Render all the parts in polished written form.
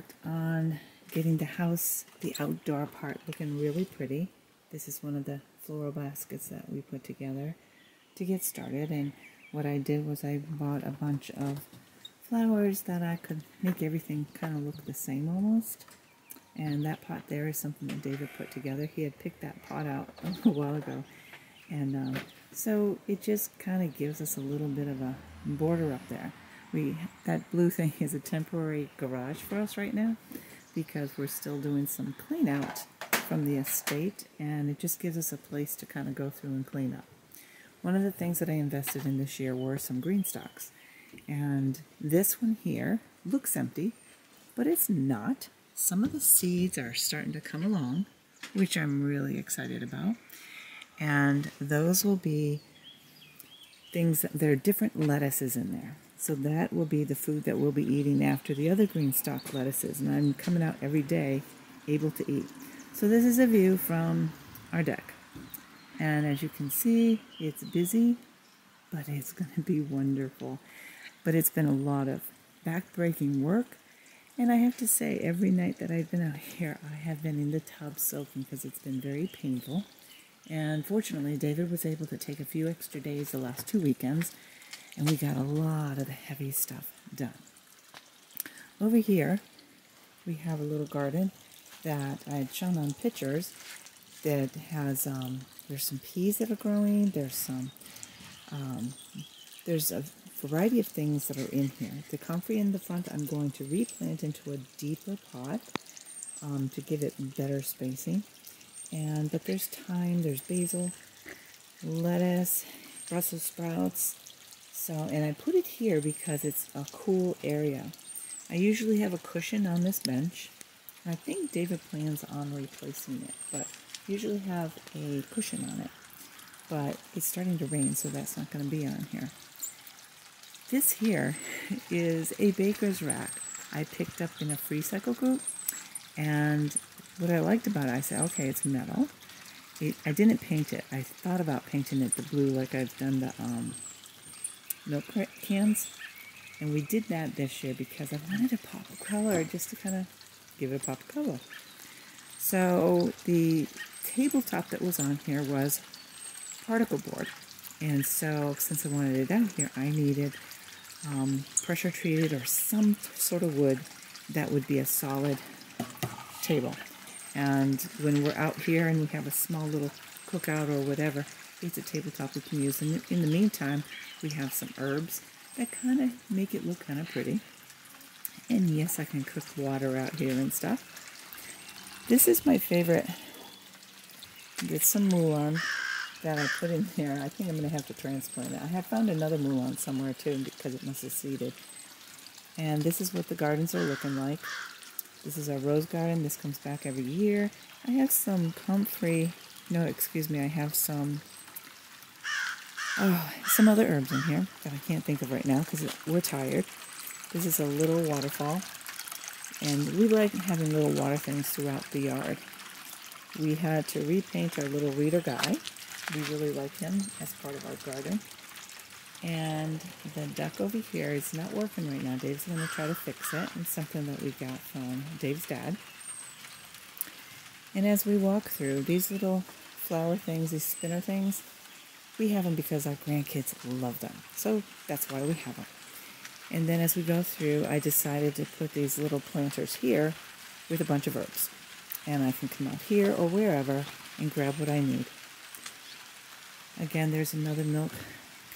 worked on getting the house, the outdoor part, looking really pretty. This is one of the floral baskets that we put together to get started. And what I did was I bought a bunch of flowers that I could make everything kind of look the same almost. And that pot there is something that David put together. He had picked that pot out a little while ago. And so it just kind of gives us a little bit of a border up there. That blue thing is a temporary garage for us right now because we're still doing some clean out from the estate, and it just gives us a place to kind of go through and clean up. One of the things that I invested in this year were some green stalks. And this one here looks empty, but it's not. Some of the seeds are starting to come along, which I'm really excited about. And those will be things that there are different lettuces in there. So that will be the food that we'll be eating after the other green stalk lettuces. And I'm coming out every day able to eat. So this is a view from our deck. And as you can see, it's busy, but it's going to be wonderful. But it's been a lot of back-breaking work. And I have to say, every night that I've been out here, I have been in the tub soaking because it's been very painful. And fortunately, David was able to take a few extra days the last two weekends, and we got a lot of the heavy stuff done. Over here, we have a little garden that I had shown on pictures that has, there's some peas that are growing, there's some, there's a variety of things that are in here. The comfrey in the front I'm going to replant into a deeper pot to give it better spacing. But there's thyme, there's basil, lettuce, Brussels sprouts. And I put it here because it's a cool area. I usually have a cushion on this bench. I think David plans on replacing it, but usually have a cushion on it. But it's starting to rain, so that's not going to be on here. This here is a baker's rack I picked up in a free cycle group. And what I liked about it, I said, okay, it's metal. I didn't paint it. I thought about painting it the blue like I've done the milk cans. And we did that this year because I wanted a pop of color just to kind of give it a pop of color. So the tabletop that was on here was particle board. And so since I wanted it out here, I needed pressure treated or some sort of wood that would be a solid table. And when we're out here and we have a small little cookout or whatever, it's a tabletop we can use. And in the meantime, we have some herbs that kind of make it look kind of pretty. And yes, I can cook water out here and stuff. This is my favorite. It's some Mulan that I put in here. I think I'm going to have to transplant it. I have found another Mulan somewhere too because it must have seeded. And this is what the gardens are looking like. This is our rose garden. This comes back every year. I have some comfrey. No, excuse me. I have some other herbs in here that I can't think of right now because we're tired. This is a little waterfall. And we like having little water things throughout the yard. We had to repaint our little reader guy. We really like him as part of our garden. And the duck over here is not working right now. Dave's going to try to fix it. It's something that we got from Dave's dad. And as we walk through, these little flower things, these spinner things, we have them because our grandkids love them. So that's why we have them. And then as we go through, I decided to put these little planters here with a bunch of herbs. And I can come out here or wherever and grab what I need. Again, there's another milk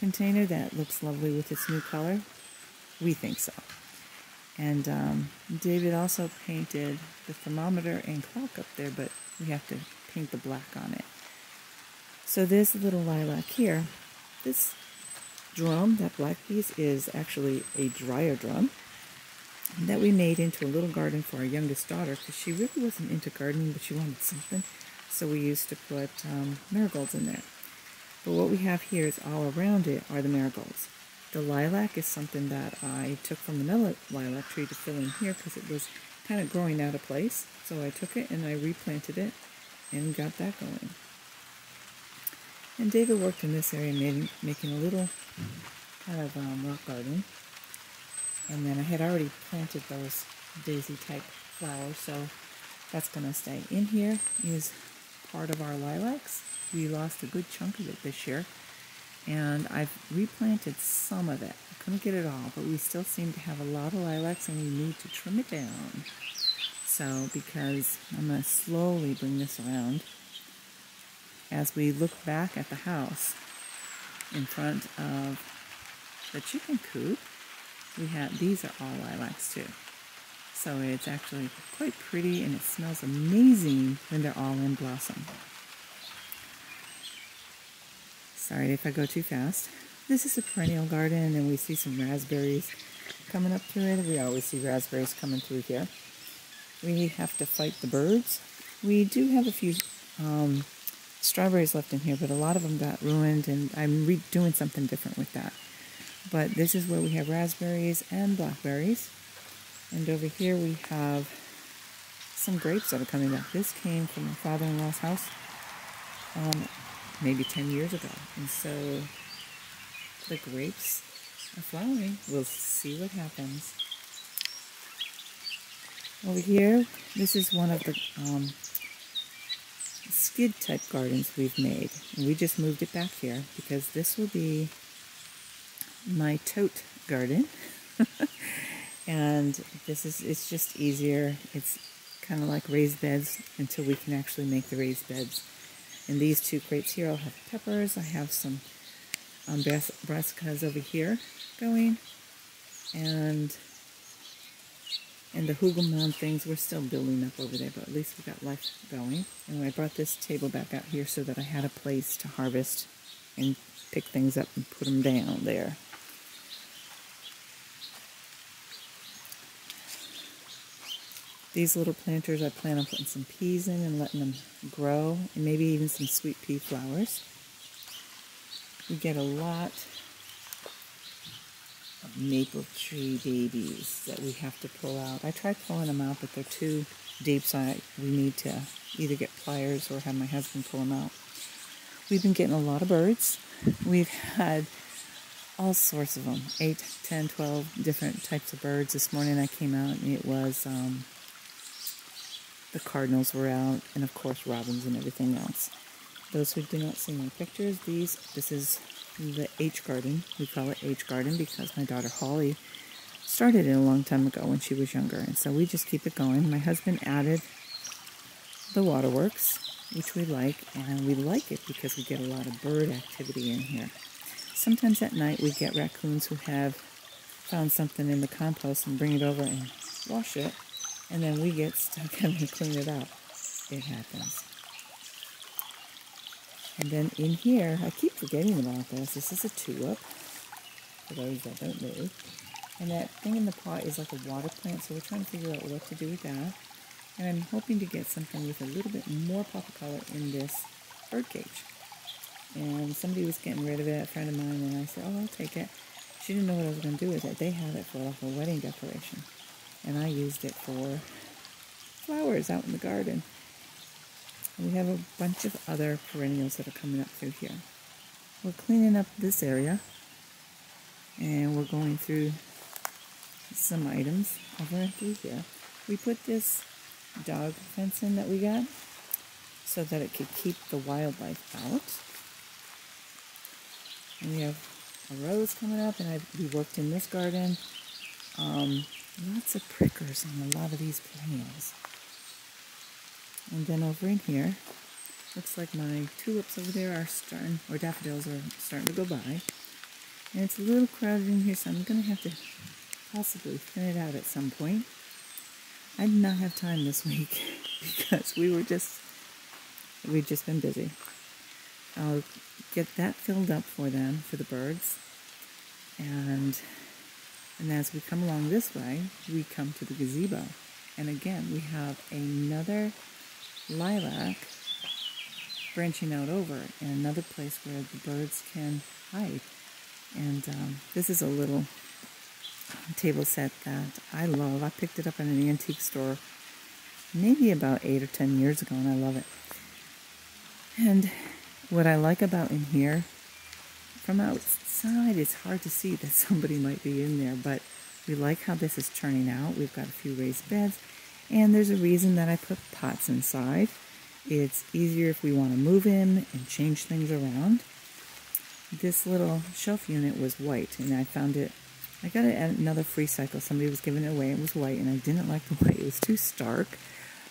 container that looks lovely with its new color. We think so. And David also painted the thermometer and clock up there, but we have to paint the black on it. So this little lilac here, this drum, that black piece, is actually a dryer drum that we made into a little garden for our youngest daughter because she really wasn't into gardening, but she wanted something. So we used to put marigolds in there. But what we have here is all around it are the marigolds. The lilac is something that I took from another lilac tree to fill in here because it was kind of growing out of place. So I took it and I replanted it and got that going. And David worked in this area making a little kind of rock garden. And then I had already planted those daisy type flower, so that's going to stay. In here is part of our lilacs. We lost a good chunk of it this year, and I've replanted some of it. I couldn't get it all, but we still seem to have a lot of lilacs, and we need to trim it down. So because I'm going to slowly bring this around as we look back at the house in front of the chicken coop. We have, these are all lilacs too. So it's actually quite pretty, and it smells amazing when they're all in blossom. Sorry if I go too fast. This is a perennial garden, and we see some raspberries coming up through it. We always see raspberries coming through here. We have to fight the birds. We do have a few strawberries left in here, but a lot of them got ruined, and I'm redoing something different with that. But this is where we have raspberries and blackberries. And over here we have some grapes that are coming back. This came from my father-in-law's house maybe 10 years ago. And so the grapes are flowering. We'll see what happens. Over here, this is one of the skid type gardens we've made. And we just moved it back here because this will be my tote garden. And this is, it's just easier. It's kind of like raised beds until we can actually make the raised beds. And these two crates here, I'll have peppers. I have some brassicas over here going. And the hougoumon things, we're still building up over there, but at least we got life going. And I brought this table back out here so that I had a place to harvest and pick things up and put them down there. These little planters, I plan on putting some peas in and letting them grow, and maybe even some sweet pea flowers. We get a lot of maple tree babies that we have to pull out. I try pulling them out, but they're too deep, so we need to either get pliers or have my husband pull them out. We've been getting a lot of birds. We've had all sorts of them, 8, 10, 12 different types of birds. This morning I came out, and it was... the cardinals were out, and of course robins and everything else. Those who do not see my pictures, this is the H garden. We call it H garden because my daughter Holly started it a long time ago when she was younger, and so we just keep it going. My husband added the waterworks, which we like, and we like it because we get a lot of bird activity in here. Sometimes at night we get raccoons who have found something in the compost and bring it over and wash it. And then we get stuck and we clean it up. It happens. And then in here, I keep forgetting about this. This is a tulip, for those that don't know. And that thing in the pot is like a water plant, so we're trying to figure out what to do with that. And I'm hoping to get something with a little bit more pop of color in this bird cage. And somebody was getting rid of it, a friend of mine, and I said, oh, I'll take it. She didn't know what I was going to do with it. They had it for like a wedding decoration. And I used it for flowers out in the garden. And we have a bunch of other perennials that are coming up through here. We're cleaning up this area, and we're going through some items over through here. We put this dog fence in that we got so that it could keep the wildlife out. And we have a rose coming up, and we worked in this garden. Lots of prickers on a lot of these perennials. And then over in here, looks like my tulips over there are starting, or daffodils are starting to go by. And it's a little crowded in here, so I'm going to have to possibly thin it out at some point. I did not have time this week because we'd just been busy. I'll get that filled up for them, for the birds. And as we come along this way, we come to the gazebo. And again, we have another lilac branching out over and another place where the birds can hide. And this is a little table set that I love. I picked it up at an antique store maybe about 8 or 10 years ago, and I love it. And what I like about in here, from outside, it's hard to see that somebody might be in there, but We like how this is turning out. We've got a few raised beds, and there's a reason that I put pots inside. It's easier if we want to move in and change things around. This little shelf unit was white, and I found it, I got it at another free cycle. Somebody was giving it away. It was white, and I didn't like the white. It was too stark.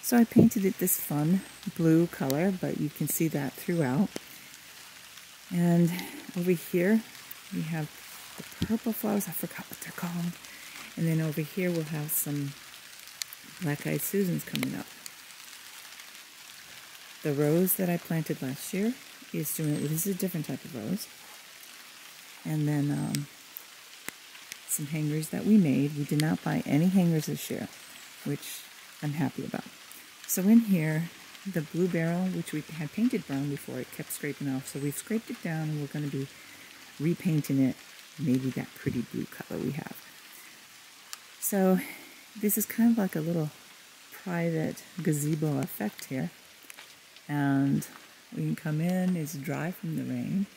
So I painted it this fun blue color, but you can see that throughout. And over here, we have the purple flowers. I forgot what they're called. And then over here, we'll have some black-eyed Susans coming up. The rose that I planted last year is doing it. This is a different type of rose. And then some hangers that we made. We did not buy any hangers this year, which I'm happy about. So in here, the blue barrel, which we had painted brown before, it kept scraping off. So we've scraped it down, and we're going to be repainting it, maybe that pretty blue color we have. So this is kind of like a little private gazebo effect here. And we can come in, it's dry from the rain.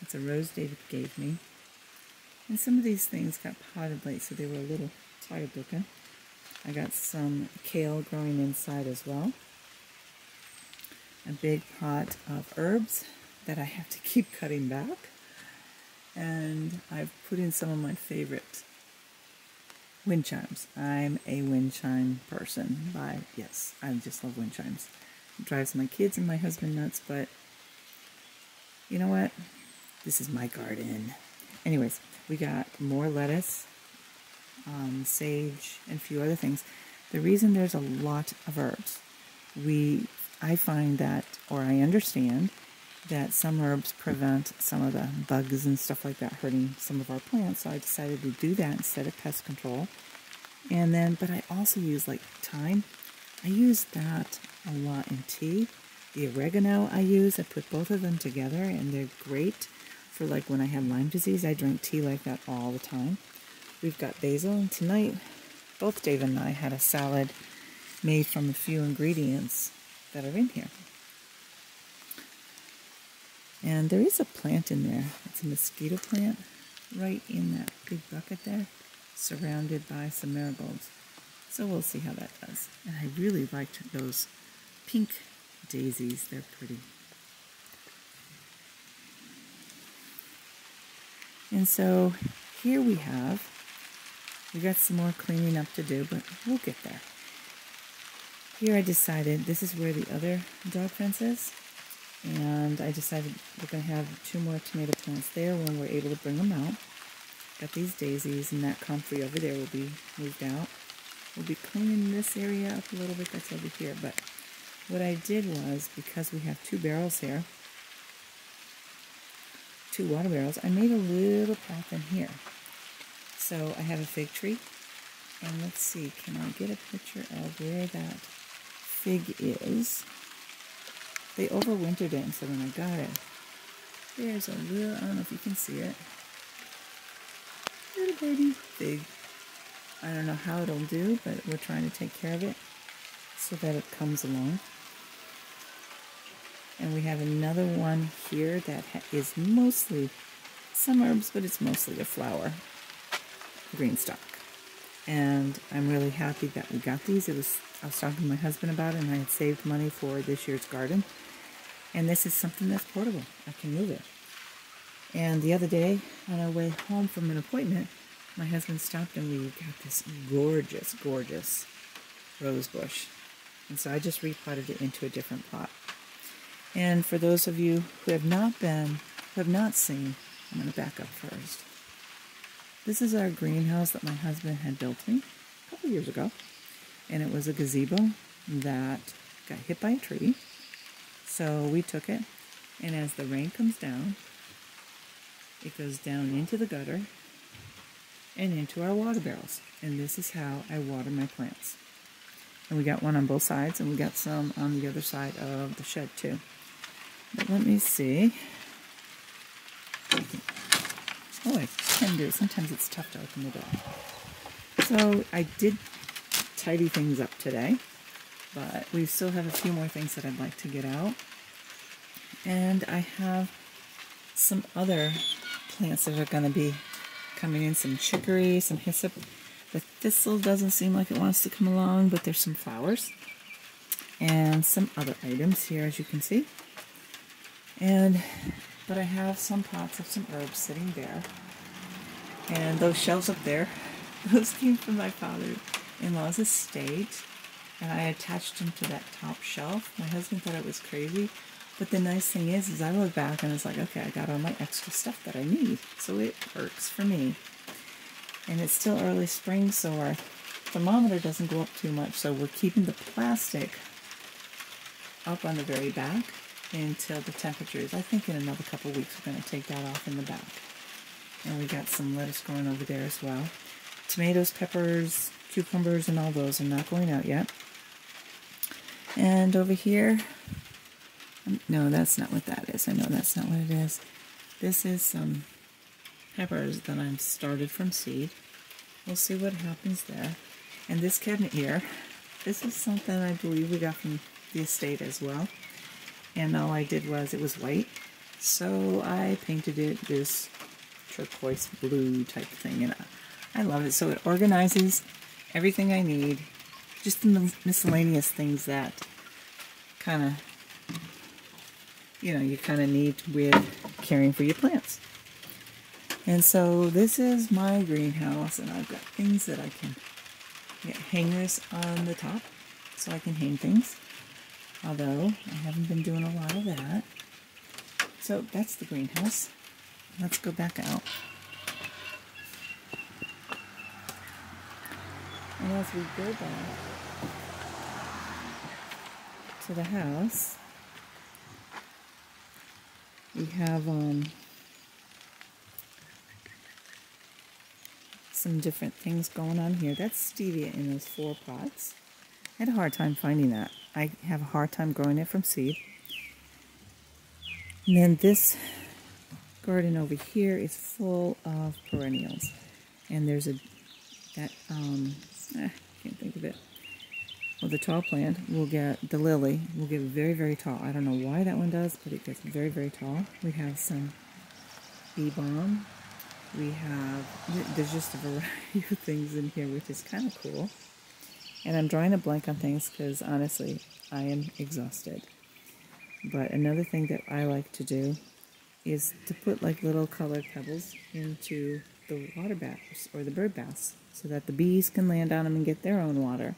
It's a rose David gave me. And some of these things got potted late, so they were a little tired looking. I got some kale growing inside as well. A big pot of herbs that I have to keep cutting back. And I've put in some of my favorite wind chimes. I'm a wind chime person. Yes, I just love wind chimes. It drives my kids and my husband nuts, but you know what? This is my garden. Anyways, we got more lettuce, sage, and a few other things. The reason there's a lot of herbs, I find that, or I understand, that some herbs prevent some of the bugs and stuff like that hurting some of our plants, so I decided to do that instead of pest control. And then, but I also use like thyme. I use that a lot in tea. The oregano I use, I put both of them together, and they're great for like when I had Lyme disease. I drink tea like that all the time. We've got basil, and tonight both Dave and I had a salad made from a few ingredients that are in here. And there is a plant in there. It's a mosquito plant right in that big bucket there, surrounded by some marigolds. So we'll see how that does. And I really liked those pink daisies. They're pretty. And so here we got some more cleaning up to do, but we'll get there. Here I decided this is where the other dog fence is. And I decided we're going to have two more tomato plants there when we're able to bring them out. Got these daisies, and that comfrey over there will be moved out. We'll be cleaning this area up a little bit that's over here. But what I did was, because we have two barrels here, two water barrels, I made a little path in here. So I have a fig tree. And let's see, can I get a picture of where that fig is? They overwintered it, and so when I got it, there's a little, I don't know if you can see it, little baby fig. I don't know how it'll do, but we're trying to take care of it so that it comes along. And we have another one here that is mostly some herbs, but it's mostly a flower, green stalk. And I'm really happy that we got these. I was talking to my husband about it, and I had saved money for this year's garden. And this is something that's portable. I can move it. And the other day, on our way home from an appointment, my husband stopped, and we got this gorgeous, gorgeous rose bush. And so I just repotted it into a different pot. And for those of you who have not seen, I'm going to back up first. This is our greenhouse that my husband had built me a couple years ago. And it was a gazebo that got hit by a tree. So we took it, and as the rain comes down, it goes down into the gutter and into our water barrels. And this is how I water my plants. And we got one on both sides, and we got some on the other side of the shed too. But let me see. Oh, I can do it. Sometimes it's tough to open the door. So I did tidy things up today, but we still have a few more things that I'd like to get out. And I have some other plants that are going to be Coming in some chicory, some hyssop. The thistle doesn't seem like it wants to come along, but there's some flowers. And some other items here, as you can see. But I have some pots of some herbs sitting there. And those shelves up there, those came from my father-in-law's estate. And I attached them to that top shelf. My husband thought it was crazy. But the nice thing is I look back and it's like, okay, I got all my extra stuff that I need. So it works for me. And it's still early spring, so our thermometer doesn't go up too much. So we're keeping the plastic up on the very back until the temperature is. I think in another couple weeks we're going to take that off in the back. And we got some lettuce growing over there as well. Tomatoes, peppers, cucumbers, and all those are not going out yet. And over here, no, that's not what that is. I know that's not what it is. This is some peppers that I've started from seed. We'll see what happens there. And this cabinet here, this is something I believe we got from the estate as well. And all I did was, it was white, so I painted it this turquoise blue type thing, and I love it. So it organizes everything I need, just the miscellaneous things that kind of, you know, you kind of need with caring for your plants. And so this is my greenhouse, and I've got things that I can get hangers on the top so I can hang things. Although, I haven't been doing a lot of that. So that's the greenhouse. Let's go back out. And as we go back to the house, we have some different things going on here. That's stevia in those four pots. I had a hard time finding that. I have a hard time growing it from seed. And then this garden over here is full of perennials. And there's a, I can't think of it. Well, the tall plant will get, the lily will get very, very tall. I don't know why that one does, but it gets very, very tall. We have some bee balm. We have, there's just a variety of things in here, which is kind of cool. And I'm drawing a blank on things because, honestly, I am exhausted. But another thing that I like to do is to put like little colored pebbles into the water baths or the bird baths so that the bees can land on them and get their own water.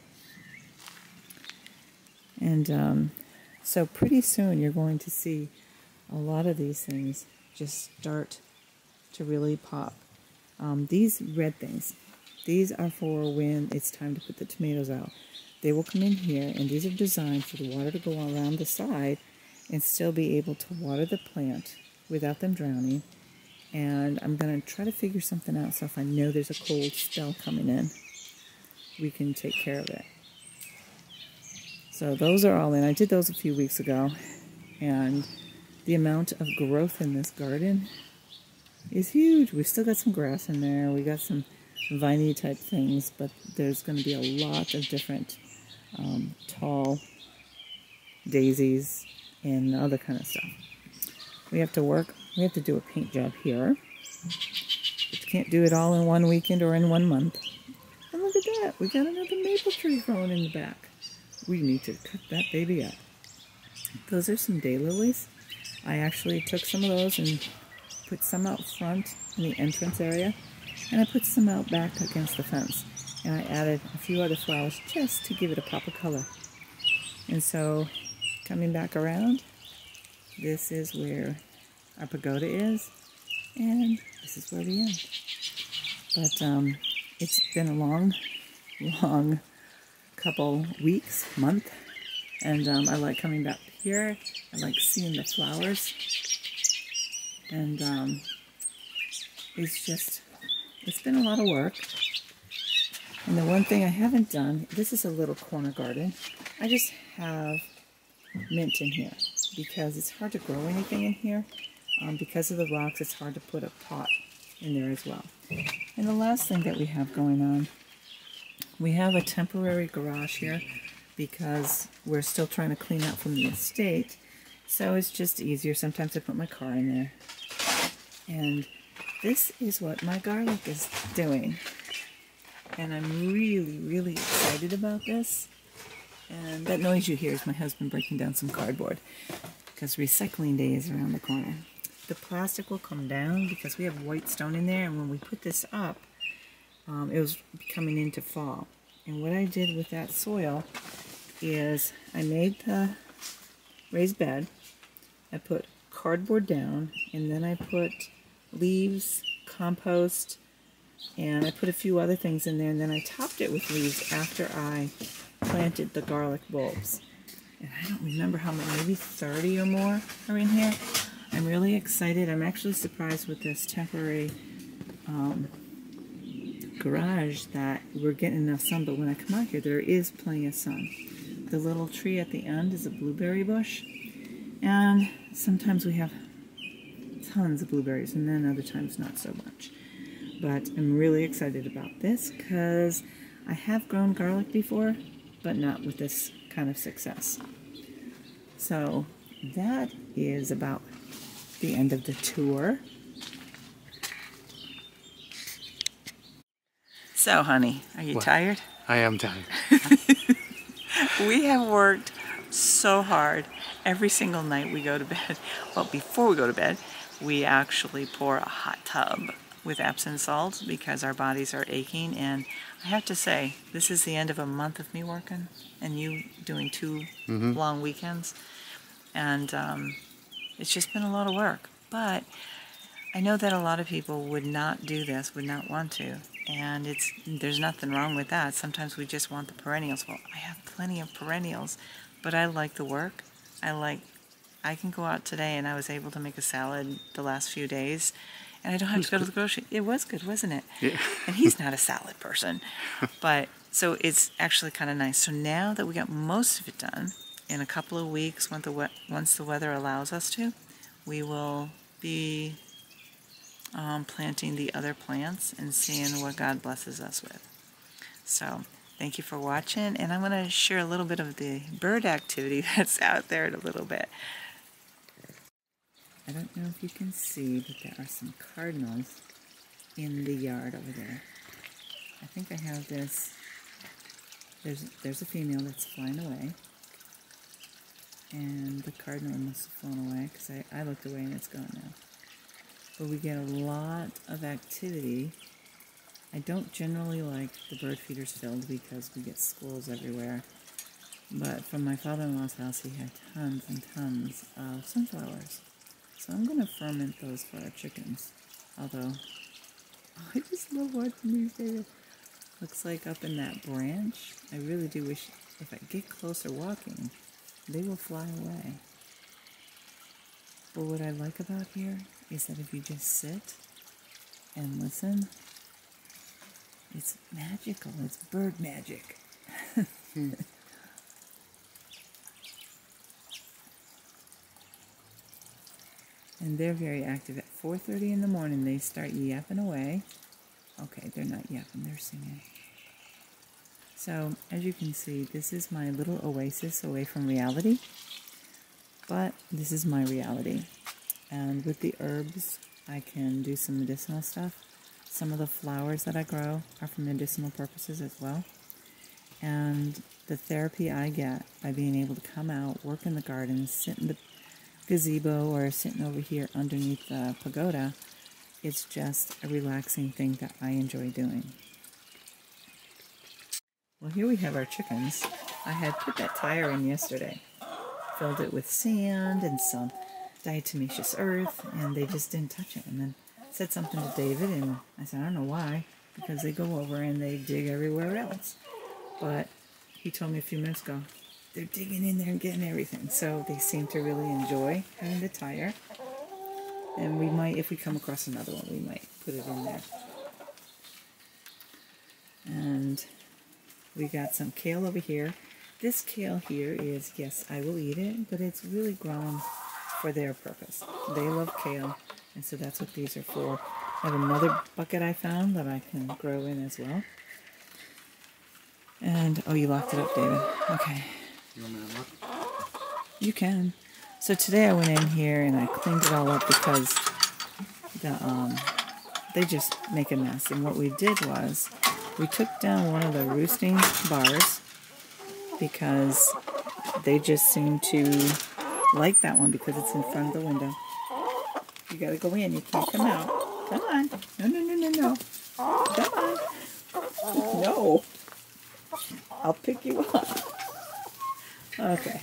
And so pretty soon you're going to see a lot of these things just start to really pop. These red things. These are for when it's time to put the tomatoes out. They will come in here, and these are designed for the water to go around the side and still be able to water the plant without them drowning. And I'm going to try to figure something out, so if I know there's a cold spell coming in, we can take care of it. So those are all in. I did those a few weeks ago, and the amount of growth in this garden is huge. We've still got some grass in there. We got some viney type things, but there's going to be a lot of different tall daisies and other kind of stuff. We have to do a paint job here. But you can't do it all in one weekend or in 1 month. And look at that, we got another maple tree growing in the back. We need to cut that baby up. Those are some daylilies. I actually took some of those and put some out front in the entrance area. And I put some out back against the fence. And I added a few other flowers just to give it a pop of color. And so, coming back around, this is where our pagoda is. And this is where we end. But it's been a long, long couple weeks, month. And I like coming back here. I like seeing the flowers. And it's just... it's been a lot of work. And the one thing I haven't done, this is a little corner garden. I just have mint in here because it's hard to grow anything in here. Because of the rocks, it's hard to put a pot in there as well. And the last thing that we have going on, we have a temporary garage here because we're still trying to clean up from the estate. So it's just easier sometimes to put my car in there. And This is what my garlic is doing. And I'm really, really excited about this. And that noise you hear is my husband breaking down some cardboard, because recycling day is around the corner. The plastic will come down because we have white stone in there, and when we put this up, it was coming into fall. And what I did with that soil is I made the raised bed, I put cardboard down, and then I put leaves, compost, and I put a few other things in there, and then I topped it with leaves after I planted the garlic bulbs. And I don't remember how many, maybe 30 or more are in here. I'm really excited. I'm actually surprised with this temporary garage that we're getting enough sun, but when I come out here, there is plenty of sun. The little tree at the end is a blueberry bush, and sometimes we have tons of blueberries, and then other times not so much. But I'm really excited about this because I have grown garlic before, but not with this kind of success. So that is about the end of the tour. So honey, are you tired? I am tired. We have worked so hard. Every single night we go to bed, well, before we go to bed, we actually pour a hot tub with Epsom salt because our bodies are aching. And I have to say, this is the end of a month of me working and you doing two long weekends. And it's just been a lot of work. But I know that a lot of people would not do this, would not want to. And there's nothing wrong with that. Sometimes we just want the perennials. Well, I have plenty of perennials, but I like the work. I can go out today, and I was able to make a salad the last few days, and I don't have to go to the grocery. It was good, wasn't it? Yeah. And he's not a salad person. But so it's actually kind of nice. So now that we got most of it done, in a couple of weeks, once the weather allows us to, we will be planting the other plants and seeing what God blesses us with. So thank you for watching, and I'm going to share a little bit of the bird activity that's out there in a little bit. I don't know if you can see, but there are some cardinals in the yard over there. I think I have this. There's a female that's flying away. And the cardinal must have flown away because I looked away and it's gone now. But we get a lot of activity. I don't generally like the bird feeders filled because we get squirrels everywhere. But from my father-in-law's house, he had tons and tons of sunflowers. So I'm going to ferment those for our chickens. Although, oh, I just love watching these days. Looks like up in that branch, I really do wish, if I get closer walking, they will fly away. But what I like about here is that if you just sit and listen, it's magical. It's bird magic. And they're very active. At 4:30 in the morning, they start yapping away. Okay, they're not yapping, they're singing. So, as you can see, this is my little oasis away from reality. But this is my reality. And with the herbs, I can do some medicinal stuff. Some of the flowers that I grow are for medicinal purposes as well. And the therapy I get by being able to come out, work in the garden, sit in the gazebo or sitting over here underneath the pagoda, it's just a relaxing thing that I enjoy doing. Well, here we have our chickens. I had put that tire in yesterday, filled it with sand and some diatomaceous earth, and they just didn't touch it. And then said something to David, and I said, I don't know why, because they go over and they dig everywhere else. But he told me a few minutes ago, they're digging in there and getting everything. So they seem to really enjoy having the tire. And we might, if we come across another one, we might put it in there. And we got some kale over here. This kale here is, yes, I will eat it, but it's really grown for their purpose. They love kale, and so that's what these are for. I have another bucket I found that I can grow in as well. And, oh, you locked it up, David. Okay. You want me to look? You can. So today I went in here and I cleaned it all up because the they just make a mess. And what we did was we took down one of the roosting bars because they just seem to like that one because it's in front of the window. You gotta go in, you can't come out. Come on. No, no, no, no, no. Come on. No. I'll pick you up. Okay.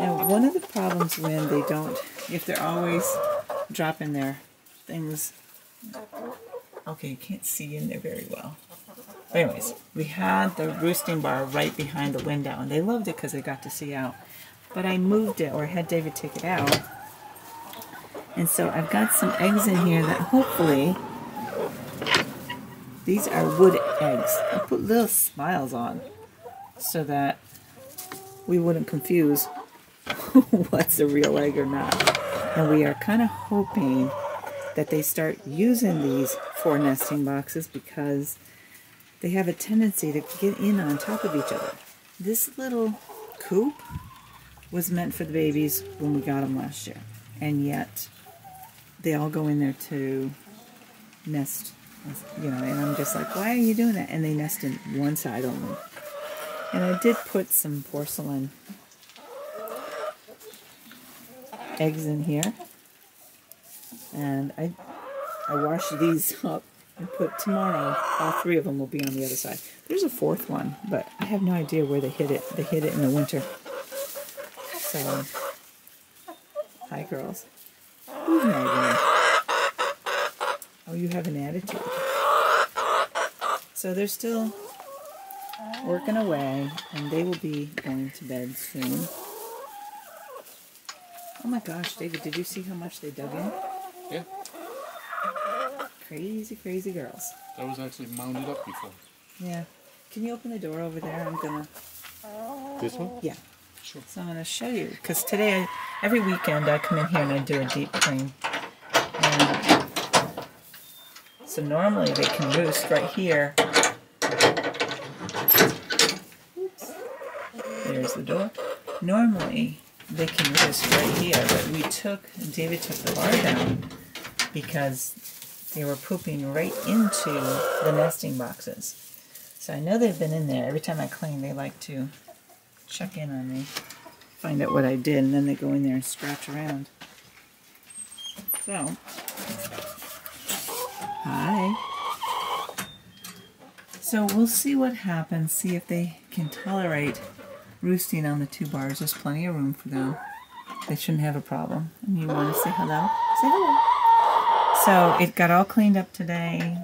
And one of the problems when they don't, if they're always dropping their things. Okay, you can't see in there very well. But anyways, we had the roosting bar right behind the window, and they loved it because they got to see out. But I moved it, or had David take it out. And so I've got some eggs in here that hopefully, these are wood eggs. I put little smiles on so that we wouldn't confuse what's a real egg or not. And we are kind of hoping that they start using these for nesting boxes because they have a tendency to get in on top of each other. This little coop was meant for the babies when we got them last year, and yet they all go in there to nest, you know, and I'm just like, why are you doing that? And they nest in one side only. And I did put some porcelain eggs in here, and I washed these up and put tomorrow, all three of them will be on the other side. There's a fourth one, but I have no idea where they hid it. They hid it in the winter. So, hi girls. Who's nagging? Oh, you have an attitude. So they're still working away, and they will be going to bed soon. Oh my gosh, David, did you see how much they dug in? Yeah. Crazy, crazy girls. That was actually mounded up before. Yeah. Can you open the door over there? I'm gonna... This one? Yeah. Sure. So I'm gonna show you, because today, every weekend I come in here and I do a deep clean. And so normally they can roost right here. Oops. There's the door. Normally they can roost right here, but we took, David took the bar down because they were pooping right into the nesting boxes. So I know they've been in there. Every time I clean, they like to check in on me, find out what I did, and then they go in there and scratch around. So, hi. So we'll see what happens, see if they can tolerate roosting on the two bars. There's plenty of room for them. They shouldn't have a problem. And you want to say hello? Say hello. So it got all cleaned up today.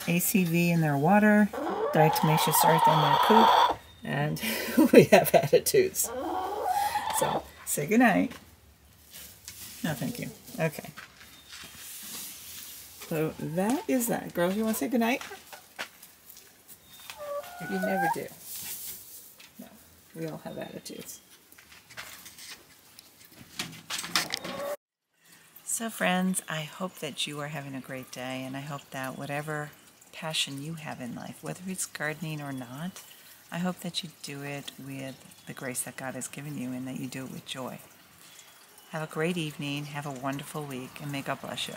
ACV in their water, diatomaceous earth in their poop, and we have attitudes. So say goodnight. No, thank you. Okay. So that is that. Girls, you want to say goodnight? You never do. We all have attitudes. So friends, I hope that you are having a great day, and I hope that whatever passion you have in life, whether it's gardening or not, I hope that you do it with the grace that God has given you and that you do it with joy. Have a great evening, have a wonderful week, and may God bless you.